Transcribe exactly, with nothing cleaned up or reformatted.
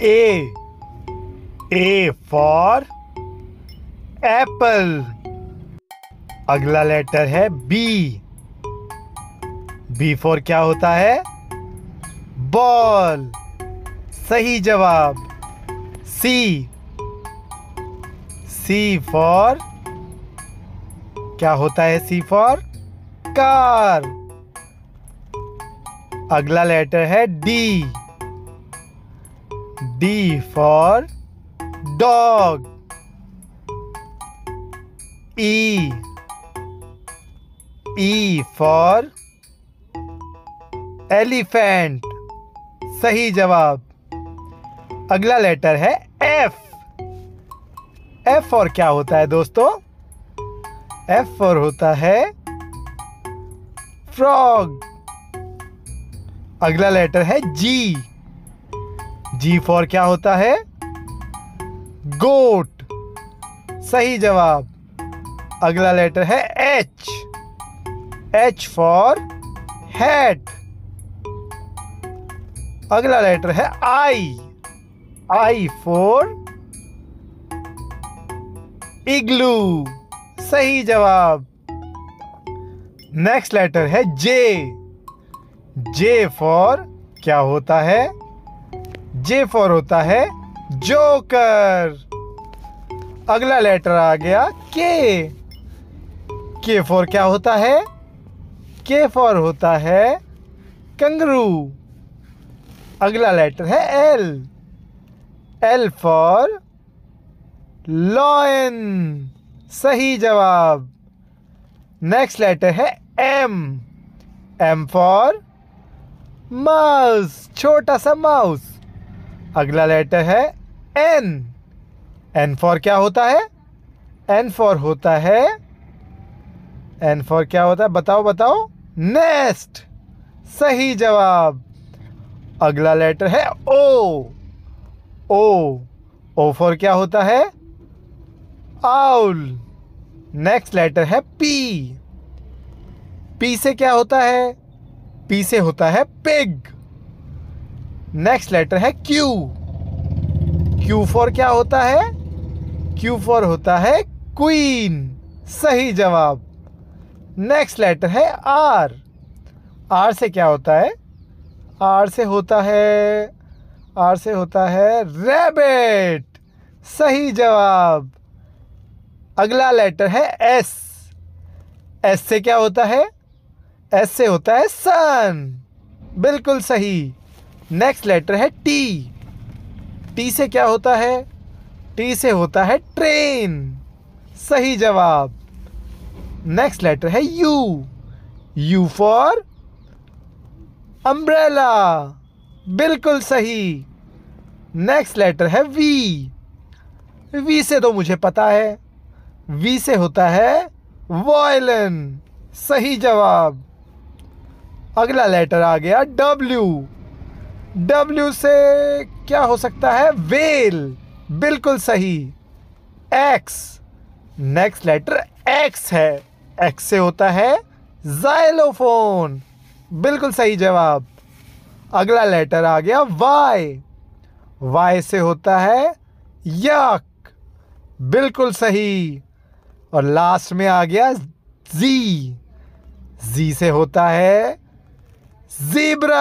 A. A for apple. अगला letter है B. B for क्या होता है? बॉल. सही जवाब. C. C for क्या होता है? C for car. अगला लेटर है D. D for dog. E. E for elephant. सही जवाब. अगला लेटर है F. F for क्या होता है दोस्तों? F for होता है frog. अगला लेटर है G. G for क्या होता है? गोट. सही जवाब. अगला लेटर है H. H for hat. अगला लेटर है I. I for igloo. सही जवाब. नेक्स्ट लेटर है J. J for क्या होता है? J for होता है जोकर. अगला लेटर आ गया K. K for क्या होता है? K for होता है कंगारू. अगला लेटर है L. L for lion. सही जवाब. नेक्स्ट लेटर है M. M for mouse. छोटा सा माउस. अगला लेटर है N. N for क्या होता है? N for होता है N for क्या होता है? बताओ बताओ. नेस्ट. सही जवाब. अगला लेटर है O. O. O for क्या होता है? आउल. नेक्स्ट लेटर है P. P से क्या होता है? P से होता है पिग. नेक्स्ट लेटर है Q. Q for क्या होता है? Q for होता है क्वीन. सही जवाब. नेक्स्ट लेटर है R. R से क्या होता है? R से होता है R से होता है रैबिट. सही जवाब. अगला लेटर है S. S से क्या होता है? S से होता है सन. बिल्कुल सही. नेक्स्ट लेटर है T. T से क्या होता है? T से होता है ट्रेन. सही जवाब. नेक्स्ट लेटर है U. U for umbrella. बिल्कुल सही. नेक्स्ट लेटर है V. V से तो मुझे पता है. V से होता है वायलिन. सही जवाब. अगला लेटर आ गया W. W से क्या हो सकता है? वेल. बिल्कुल सही. X. नेक्स्ट लेटर X है. X से होता है जाइलोफोन. बिल्कुल सही जवाब. अगला लेटर आ गया Y. Y से होता है यक. बिल्कुल सही. और लास्ट में आ गया Z. Z से होता है ज़ीब्रा.